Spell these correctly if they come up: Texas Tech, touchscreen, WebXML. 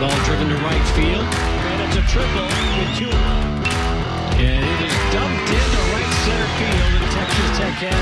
Ball driven to right field, and it's a triple with two. And it is dumped into right center field, and Texas Tech has